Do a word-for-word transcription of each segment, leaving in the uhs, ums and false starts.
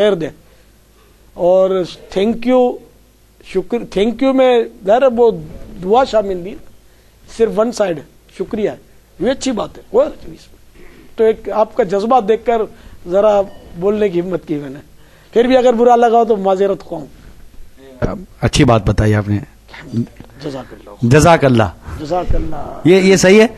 खैर दें। और थैंक यू, शुक्र, थैंक यू में ज़रा वो दुआ शामिल नहीं, सिर्फ वन साइड शुक्रिया है, ये अच्छी बात है। वो तो एक आपका जज्बा देखकर ज़रा बोलने की हिम्मत की मैंने, फिर भी अगर बुरा लगा हो तो माजरत कहूँ। अच्छी बात बताई आपने, जज़ाकल्लाह जज़ाकल्लाह जज़ाकल्लाह, ये ये सही है,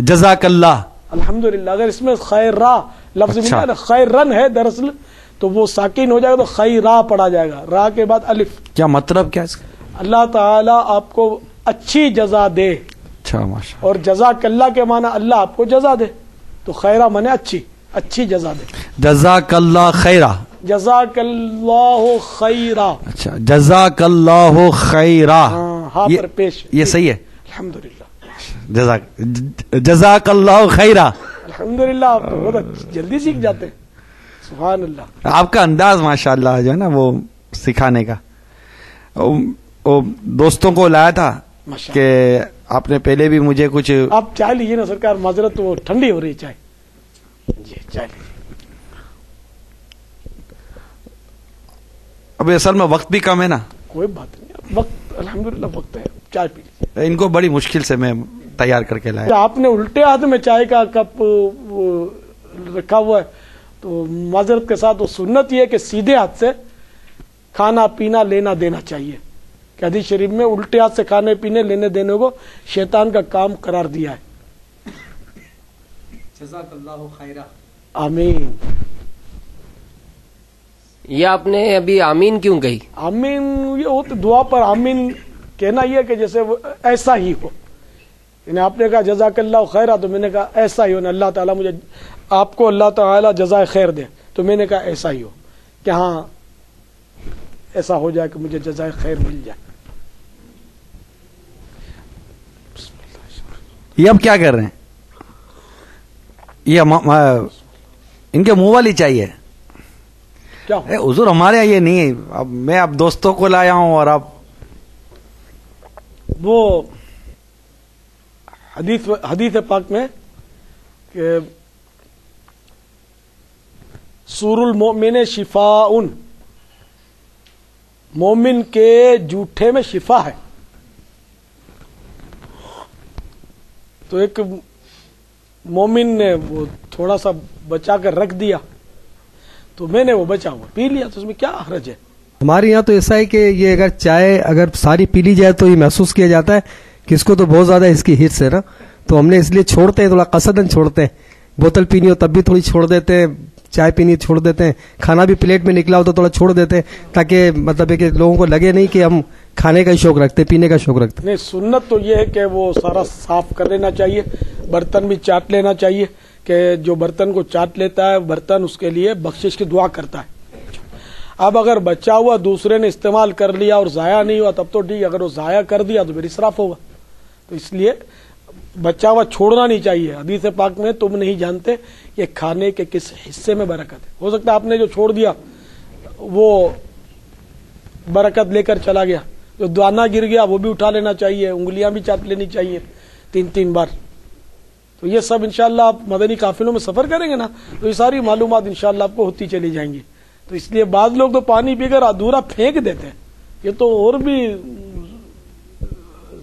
जज़ाकल्लाह अल्हम्दुलिल्लाह। अगर इसमें खैरा लफ्ज मिला ना, खैरन है दरअसल, तो वो साकिन हो जाएगा तो खैरा पढ़ा जाएगा, रा के बाद अलिफ। क्या मतलब क्या इसका? अल्लाह ताला आपको अच्छी जजा दे। अच्छा, माशाल्लाह। और जज़ाकल्लाह के माना अल्लाह आपको जजा दे, तो खैरा माने अच्छी, अच्छी जजा दे। जज़ाकल्लाह खैरा, जज़ाकल्लाह खैरा। अच्छा, जज़ाकल्लाह खैरा, हाँ पर पेश, ये सही है अल्हम्दुलिल्लाह। जज़ाक जज़ाकल्लाह खैरा, अल्हम्दुलिल्लाह। आप तो बहुत जल्दी सीख जाते हैं, सुभान अल्लाह। आपका अंदाज माशाल्लाह जो है ना वो सिखाने का, वो, वो दोस्तों को लाया था कि आपने पहले भी मुझे कुछ। आप चाय लीजिए ना सरकार, माजरत वो ठंडी हो रही चाय, जी चाय लीजिए। अभी असल में वक्त भी कम है ना, कोई बात नहीं, वक्त अल्हम्दुलिल्लाह वक्त है, चाय पी लीजिए। इनको बड़ी मुश्किल से मैं तैयार करके लाया। आपने उल्टे हाथ में चाय का कप रखा हुआ है, तो माजरत के साथ वो सुन्नत ये है कि सीधे हाथ से खाना पीना लेना देना चाहिए। हदीस शरीफ में उल्टे हाथ से खाने पीने लेने देने को शैतान का काम करार दिया है। जज़ाकल्लाहु खैरा, आमीन। ये आपने अभी आमीन क्यों कही? आमीन ये हो तो दुआ पर आमीन कहना ये है कि जैसे वो ऐसा ही हो। आपने कहा जज़ाकल्लाहु खैरा, तो मैंने कहा ऐसा ही हो ना, अल्लाह ताला मुझे आपको अल्लाह ताला जज़ाए खैर दे, तो मैंने कहा ऐसा ही हो कि हाँ ऐसा हो जाए कि मुझे जज़ाए खैर मिल जाए। ये अब क्या कर रहे हैं? ये मा, मा, इनके मुंह वाली चाहिए क्या? हुजूर हमारे यहाँ ये नहीं है। अब मैं आप दोस्तों को लाया हूं और आप वो हदीस हदीस पाक में कि सूरुल मोमिन शिफाउन, मोमिन के जूठे में शिफा है। तो एक मोमिन ने वो थोड़ा सा बचा कर रख दिया, तो मैंने वो बचा हुआ पी लिया, तो उसमें क्या हरज है? हमारे यहाँ तो ऐसा है कि ये अगर चाय अगर सारी पी ली जाए तो ये महसूस किया जाता है कि इसको तो बहुत ज्यादा इसकी हिट से ना, तो हमने इसलिए छोड़ते हैं, थोड़ा कसदन छोड़ते हैं। बोतल पीनी हो तब भी थोड़ी छोड़ देते हैं, चाय पीनी छोड़ देते हैं, खाना भी प्लेट में निकला हो तो थोड़ा छोड़ देते हैं, ताकि मतलब है कि लोगों को लगे नहीं कि हम खाने का शौक रखते, पीने का शौक रखते नहीं। सुन्नत तो ये है कि वो सारा साफ कर लेना चाहिए, बर्तन भी चाट लेना चाहिए कि जो बर्तन को चाट लेता है बर्तन उसके लिए बख्शिश की दुआ करता है। अब अगर बचा हुआ दूसरे ने इस्तेमाल कर लिया और ज़ाया नहीं हुआ तब तो ठीक, अगर वो ज़ाया कर दिया तो फिर इसराफ होगा। तो इसलिए बचा हुआ छोड़ना नहीं चाहिए। हदीस पाक में तुम नहीं जानते कि खाने के किस हिस्से में बरकत है। हो सकता है आपने जो छोड़ दिया वो बरकत लेकर चला गया, जो दाना गिर गया वो भी उठा लेना चाहिए, उंगलियां भी चाट लेनी चाहिए तीन तीन बार। तो ये सब इंशाल्लाह आप मदनी काफिलों में सफर करेंगे ना, तो ये सारी मालूमात इंशाल्लाह आपको होती चली जाएंगी। तो इसलिए बाद लोग तो पानी पीकर अधूरा फेंक देते हैं, ये तो और भी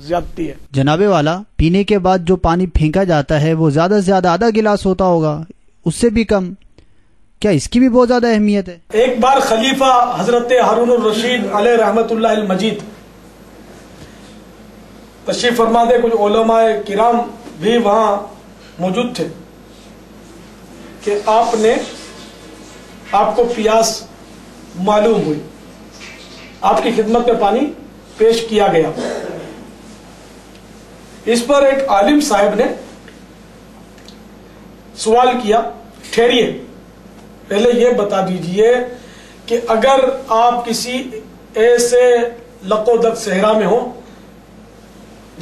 जाती है। जनाबे वाला, पीने के बाद जो पानी फेंका जाता है वो ज्यादा से ज्यादा आधा गिलास होता होगा, उससे भी कम, क्या इसकी भी बहुत ज्यादा अहमियत है? एक बार खलीफा हजरत हारून अर्रशीद अलैहि रहमतुल्लाहिल मजीद तशरीफ फरमा थे, कुछ उलमाए किराम भी वहाँ मौजूद थे कि आपने आपको प्यास मालूम हुई, आपकी खिदमत में पानी पेश किया गया। इस पर एक आलिम साहब ने सवाल किया, ठहरिए पहले ये बता दीजिए कि अगर आप किसी ऐसे लकोदक सहरा में हो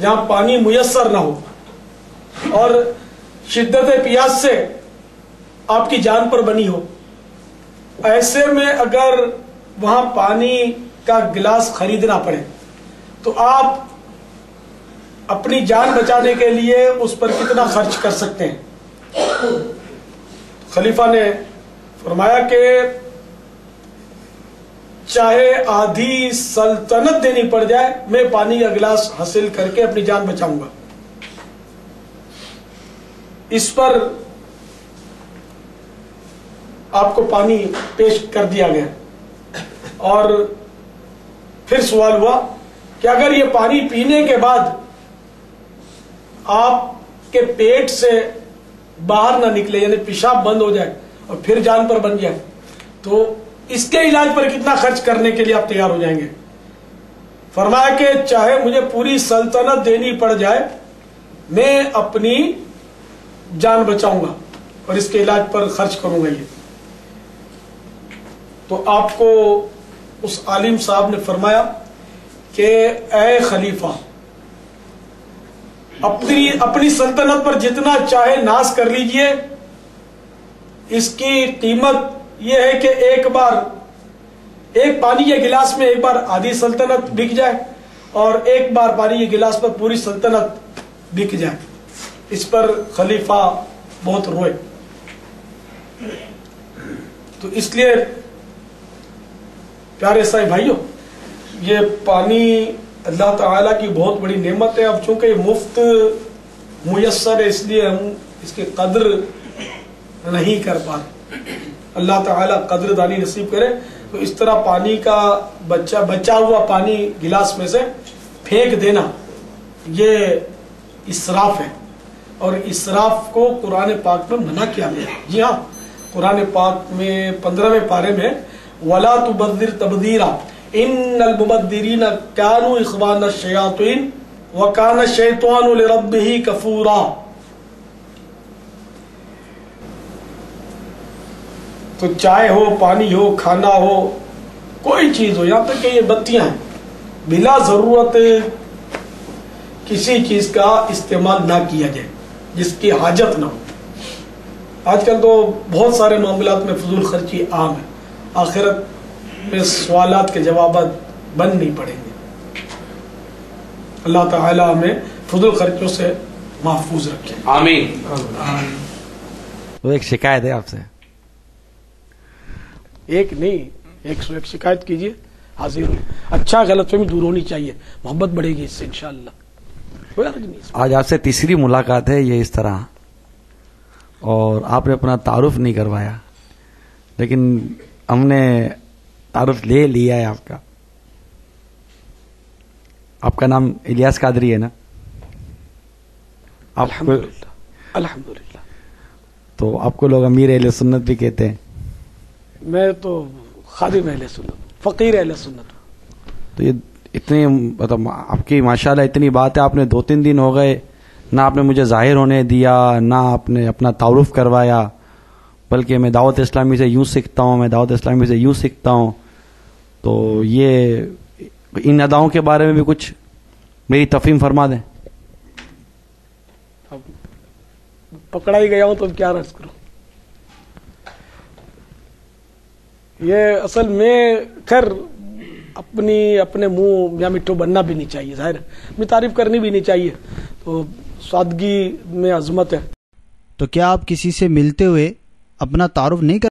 जहां पानी मुयस्सर ना हो और शिद्दत प्यास से आपकी जान पर बनी हो, ऐसे में अगर वहां पानी का गिलास खरीदना पड़े तो आप अपनी जान बचाने के लिए उस पर कितना खर्च कर सकते हैं? खलीफा ने फरमाया कि चाहे आधी सल्तनत देनी पड़ जाए, मैं पानी का गिलास हासिल करके अपनी जान बचाऊंगा। इस पर आपको पानी पेश कर दिया गया और फिर सवाल हुआ कि अगर ये पानी पीने के बाद आपके पेट से बाहर ना निकले यानी पेशाब बंद हो जाए और फिर जान पर बन जाए तो इसके इलाज पर कितना खर्च करने के लिए आप तैयार हो जाएंगे। फरमाया कि चाहे मुझे पूरी सल्तनत देनी पड़ जाए मैं अपनी जान बचाऊंगा और इसके इलाज पर खर्च करूंगा। ये तो आपको उस आलिम साहब ने फरमाया कि ए खलीफा, अपनी अपनी सल्तनत पर जितना चाहे नाश कर लीजिए, इसकी कीमत यह है कि एक बार एक पानी के गिलास में एक बार आधी सल्तनत बिक जाए और एक बार पानी के गिलास पर पूरी सल्तनत बिक जाए। इस पर खलीफा बहुत रोए। तो इसलिए प्यारे साई भाइयों, ये पानी अल्लाह ताला की बहुत बड़ी नेमत है। अब चूंकि मुफ्त मुयस्सर है इसलिए हम इसके कदर नहीं कर पा रहे। अल्लाह ताला कदरदानी नसीब करे। तो इस तरह पानी का बच्चा बचा हुआ पानी गिलास में से फेंक देना ये इसराफ है और इसराफ को कुरान पाक में मना किया गया। जी हाँ, कुरान पाक में पंद्रहवें पारे में वला तुबद्दिर तबदीरा इन्नल मुबद्दिरीना कानू इख्वाना शयातीन व काना शैतानु लिरब्बिही कफूरा। तो चाय हो, पानी हो, खाना हो, कोई चीज हो, यहाँ तक कि ये बत्तियां हैं, बिला जरूरत किसी चीज का इस्तेमाल ना किया जाए जिसकी हाजत ना हो। आजकल तो बहुत सारे मामलात में फजूल खर्ची आम है, आखिरत में सवालात के जवाब बन नहीं पड़ेंगे। अल्लाह ताला हमें फजूल खर्चों से महफूज रखे, आमीन। वो एक शिकायत है आपसे, एक नहीं एक सौ एक शिकायत कीजिए, हाजिर हूँ। अच्छा गलतफहमी दूर होनी चाहिए, मोहब्बत बढ़ेगी इससे इंशाअल्लाह। कोई हर्ज नहीं। आज आपसे तीसरी मुलाकात है ये इस तरह, और आपने अपना तारुफ नहीं करवाया लेकिन हमने तारुफ ले लिया है आपका। आपका नाम इलियास कादरी है ना? अल्हम्दुलिल्लाह, अल्हम्दुलिल्लाह। तो आपको लोग अमीर अहले सुन्नत भी कहते हैं। मैं तो खादिम अहले सुन्नत, फकीर अहले सुन्नत। तो ये इतनी मतलब आपकी माशाल्लाह इतनी बात है, आपने दो तीन दिन हो गए ना आपने मुझे जाहिर होने दिया, ना आपने अपना तारुफ करवाया, बल्कि मैं दावत इस्लामी से यूँ सीखता हूँ, मैं दावत इस्लामी से यूँ सीखता हूँ। तो ये इन अदाओं के बारे में भी कुछ मेरी तफहीम फरमा दें। अब पकड़ा ही गया हूँ तो क्या रस करूँ। ये असल में खैर अपनी अपने मुंह या मिट्टू बनना भी नहीं चाहिए, जाहिर अपनी तारीफ करनी भी नहीं चाहिए, तो सादगी में अजमत है। तो क्या आप किसी से मिलते हुए अपना तारुफ नहीं कर